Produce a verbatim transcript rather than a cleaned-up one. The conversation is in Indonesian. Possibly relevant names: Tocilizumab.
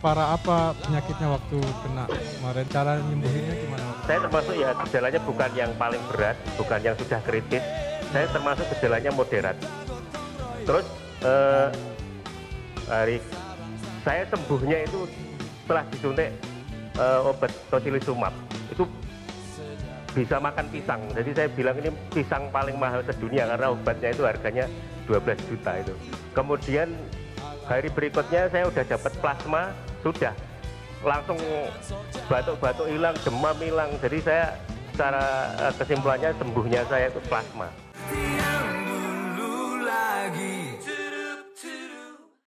Parah apa penyakitnya waktu kena kemarin? Cara nyembuhinnya gimana? Saya termasuk ya gejalanya bukan yang paling berat, bukan yang sudah kritis. Saya termasuk gejalanya moderat. Terus eh, hari saya sembuhnya itu setelah disuntik eh, obat Tocilizumab. Itu bisa makan pisang. Jadi saya bilang ini pisang paling mahal sedunia karena obatnya itu harganya dua belas juta itu. Kemudian hari berikutnya saya udah dapat plasma. Sudah langsung batuk-batuk hilang, demam hilang. Jadi saya secara kesimpulannya sembuhnya saya itu plasma.